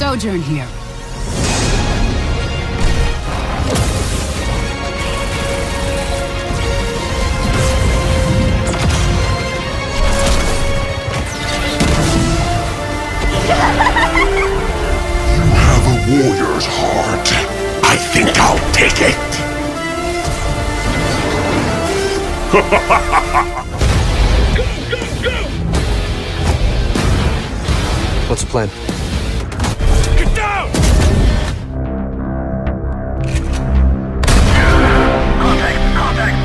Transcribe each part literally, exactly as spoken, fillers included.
sojourn here. Warrior's heart. I think I'll take it. Go, go, go! What's the plan? Get down! Contact, contact.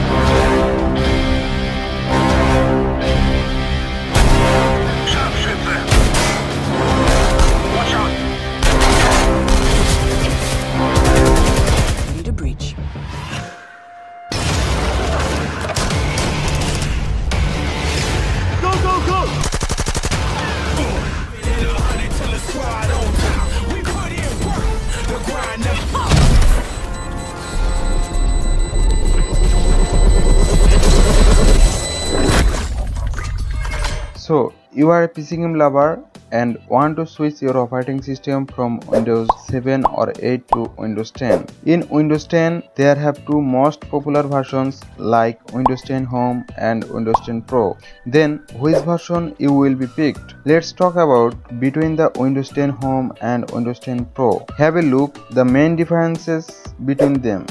Sharpshooter. Watch out. Breach. Go, go, go! We put in work, the grind up. So, you are a P C game lover and want to switch your operating system from Windows seven or eight to Windows ten. In Windows ten, there have two most popular versions like Windows ten Home and Windows ten Pro. Then, which version you will be picked? Let's talk about between the Windows ten Home and Windows ten Pro. Have a look the main differences between them.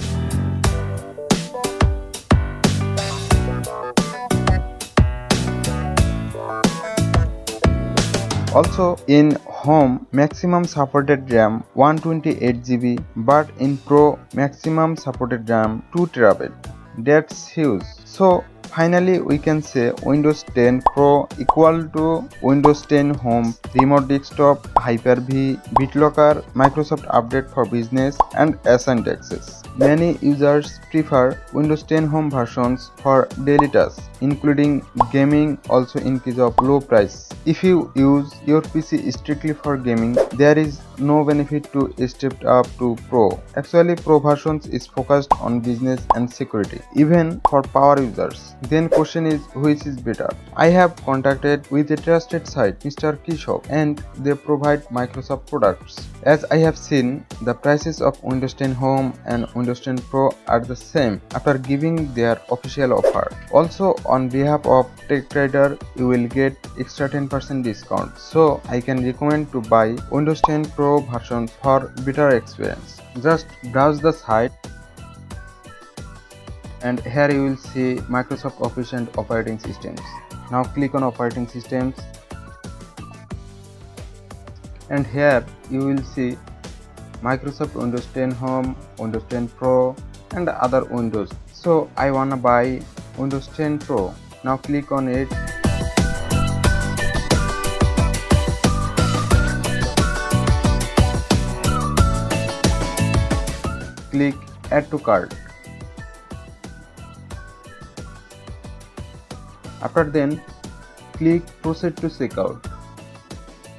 Also, in Home, maximum supported RAM one hundred twenty-eight gigabytes, but in Pro, maximum supported RAM two terabytes. That's huge. So, finally, we can say Windows ten Pro equal to Windows ten Home, Remote Desktop, Hyper-V, Bitlocker, Microsoft Update for Business, and Ascend Access. Many users prefer Windows ten Home versions for daily tasks, including gaming, also in case of low price. If you use your P C strictly for gaming, there is no benefit to step up to Pro. Actually, Pro versions is focused on business and security, even for power users. Then question is, which is better? I have contacted with a trusted site, Mister Keyshop, and they provide Microsoft products. As I have seen, the prices of Windows ten Home and Windows ten Pro are the same after giving their official offer. Also, on behalf of TechRider, you will get extra ten percent discount. So, I can recommend to buy Windows ten Pro version for better experience. Just browse the site. And here you will see Microsoft Office and Operating Systems. Now click on Operating Systems. And here you will see Microsoft Windows ten Home, Windows ten Pro and other Windows. So I wanna buy Windows ten Pro. Now click on it. Click Add to Cart. After then, click Proceed to Checkout.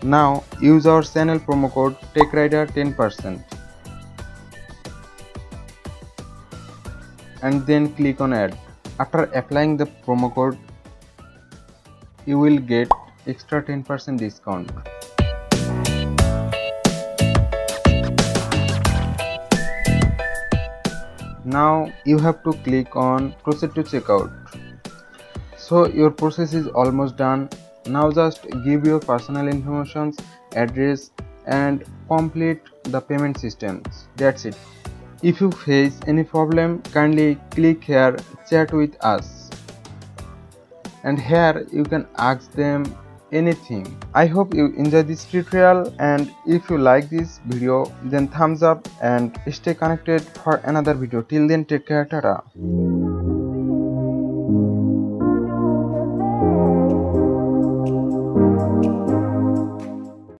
Now, use our channel promo code TechRider ten percent. And then click on Add. After applying the promo code, you will get extra ten percent discount. Now, you have to click on Proceed to Checkout. So your process is almost done. Now just give your personal information, address and complete the payment systems. That's it. If you face any problem, kindly click here, chat with us. And here you can ask them anything. I hope you enjoy this tutorial, and if you like this video, then thumbs up and stay connected for another video. Till then, take care, tata.